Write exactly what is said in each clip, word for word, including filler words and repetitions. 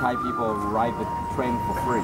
Thai people ride the train for free.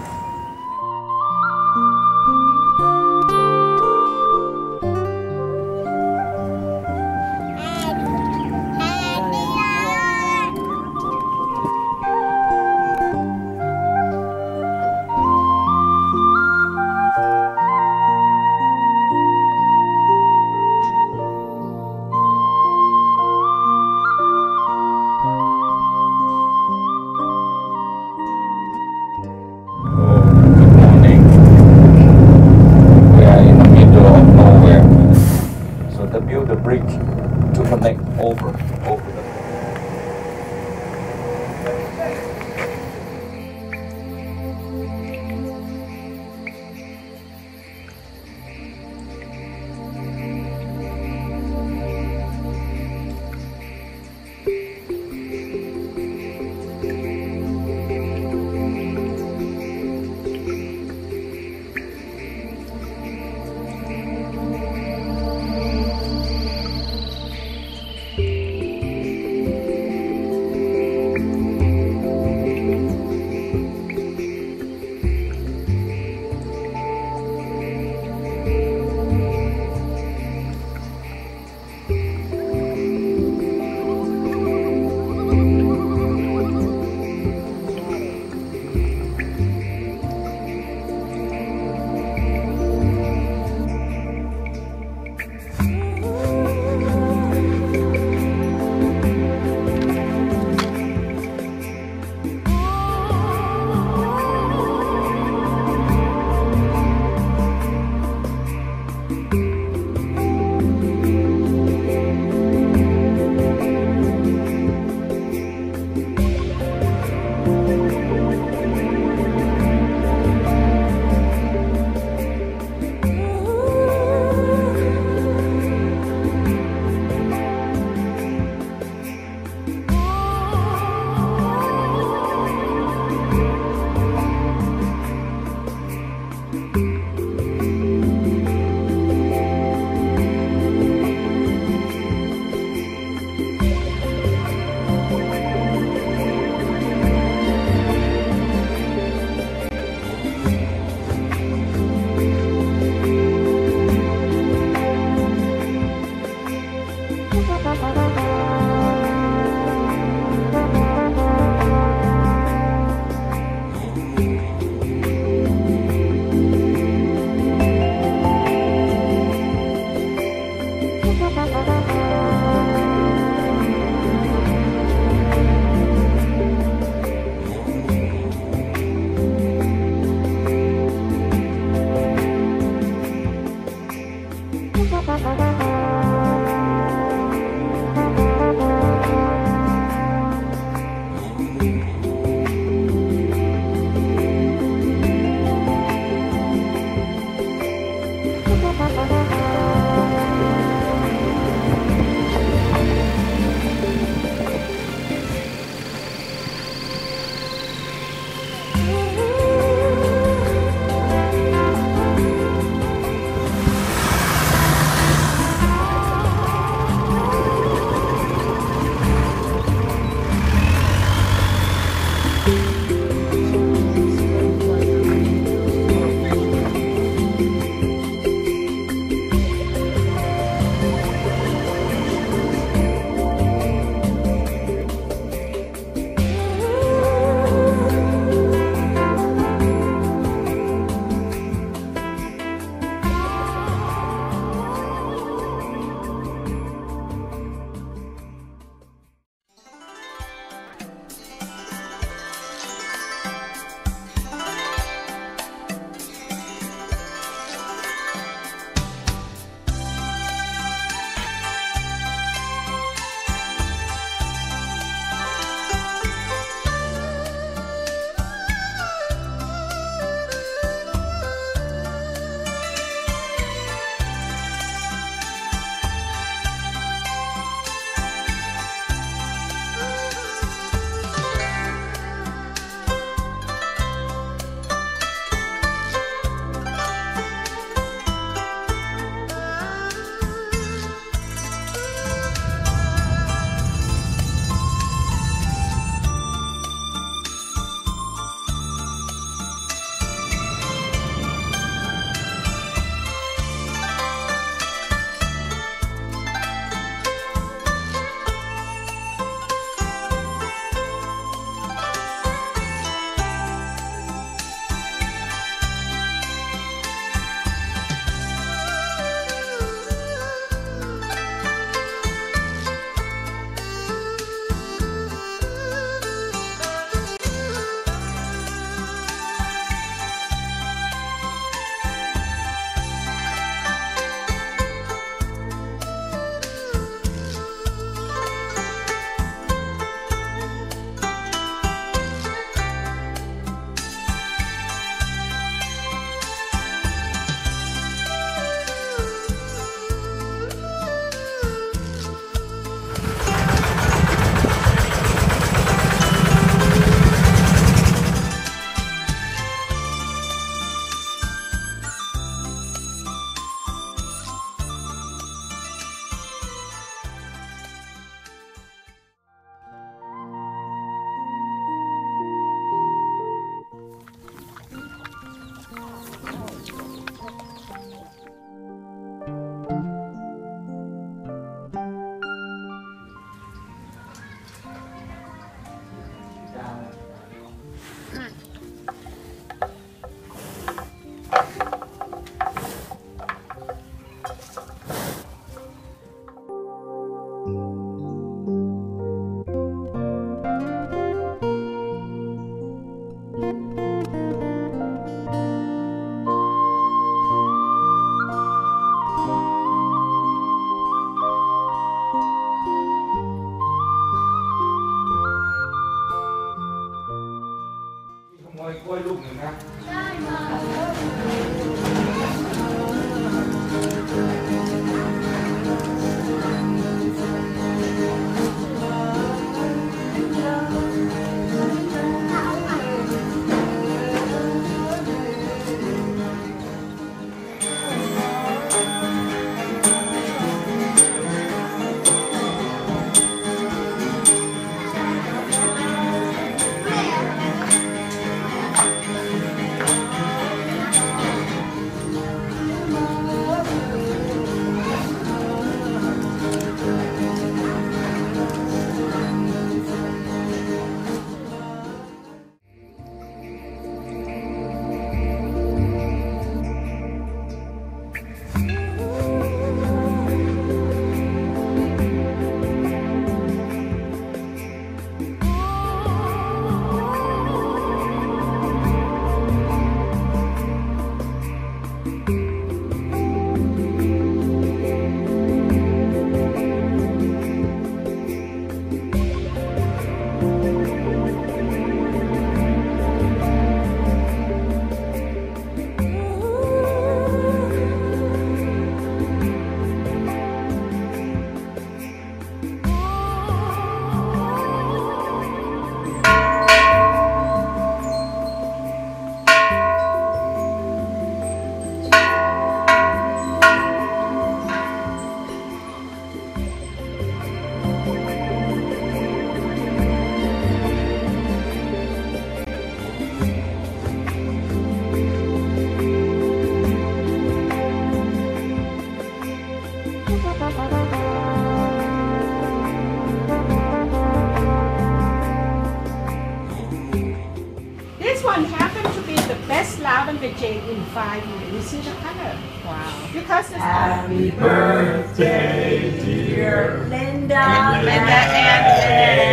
ไปกล้วยลูกหนึ่งนะได้มาin five years. You see the color. Wow. Because it's happy birthday, dear Linda. Linda, Linda and Ed.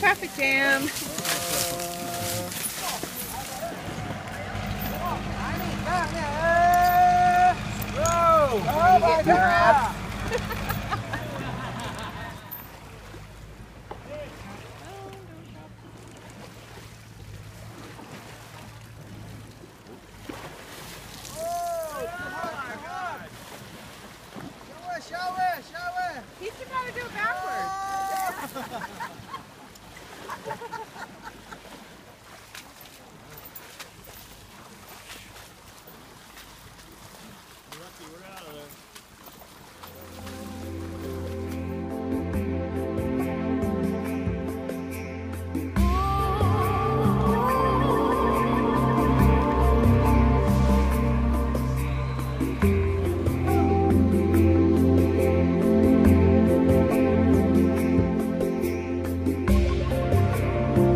Traffic jam. Oh my God. Thank you.